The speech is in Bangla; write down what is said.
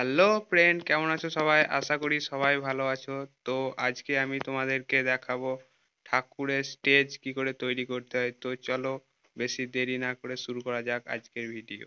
হ্যালো ফ্রেন্ড, কেমন আছো সবাই? আশা করি সবাই ভালো আছো। তো আজকে আমি তোমাদেরকে দেখাবো ঠাকুরের স্টেজ কি করে তৈরি করতে হয়। তো চলো বেশি দেরি না করে শুরু করা যাক আজকের ভিডিও।